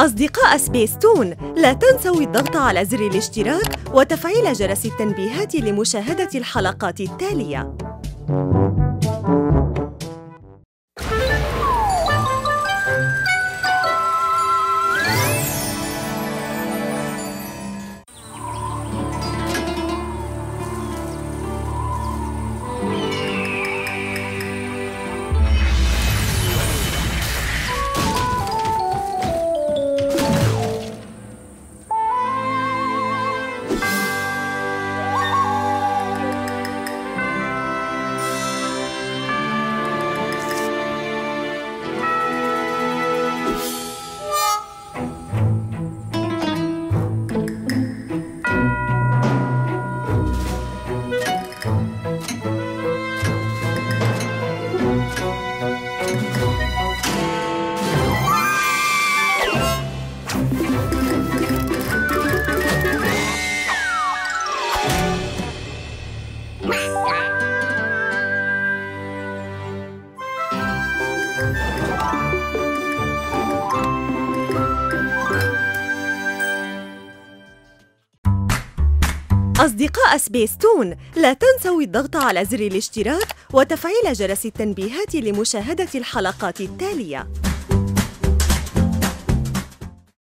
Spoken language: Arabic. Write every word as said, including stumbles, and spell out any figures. أصدقاء سبيستون، لا تنسوا الضغط على زر الاشتراك وتفعيل جرس التنبيهات لمشاهدة الحلقات التالية. أصدقاء سبيستون، لا تنسوا الضغط على زر الاشتراك وتفعيل جرس التنبيهات لمشاهدة الحلقات التالية.